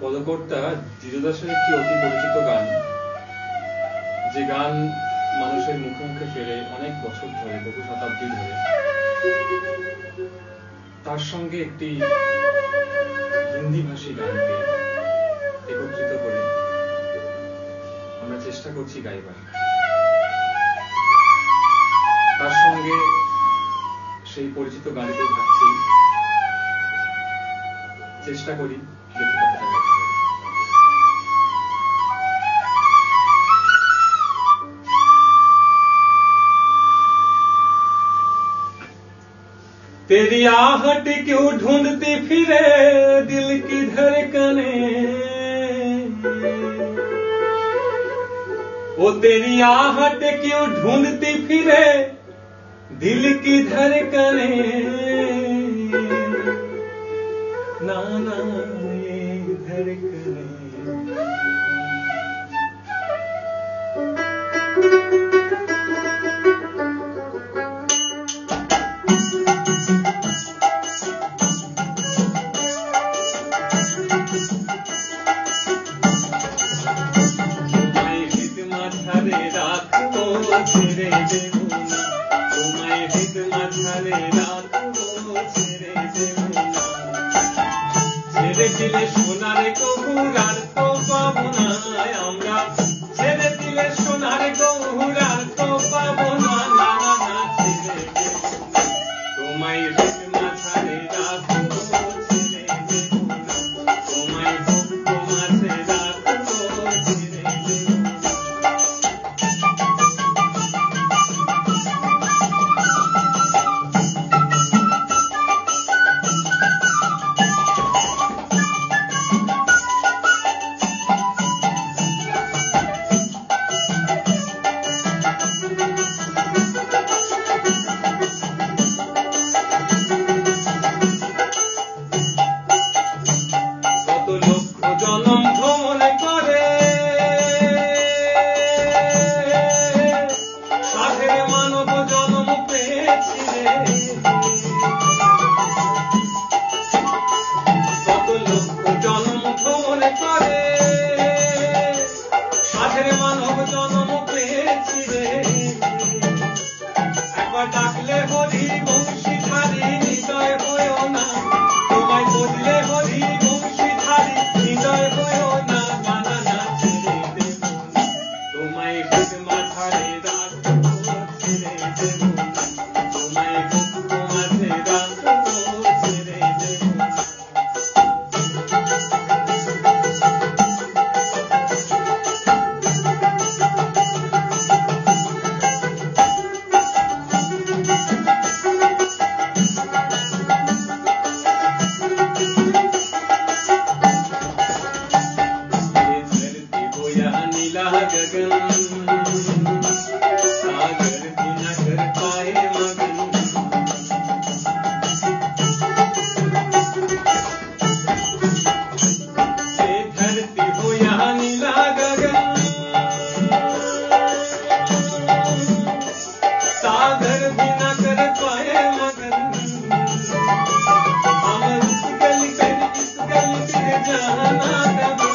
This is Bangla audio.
পদকর্তা দিদাদাসের একটি অতি পরিচিত গান, যে গান মানুষের মুখে মুখে ফেরে অনেক বছর ধরে, বহু শতাব্দী ধরে। তার সঙ্গে একটি হিন্দি ভাষী গানকে একত্রিত করে আমরা চেষ্টা করছি গাইবার। তার সঙ্গে সেই পরিচিত গানকে ভাবছি, চেষ্টা করি। तेरी आहट क्यों ढूंढती फिरे दिल की धड़कने, ओ तेरी आहट क्यों ढूंढती फिरे दिल की धड़कने, नाना ये धड़कने। I'm not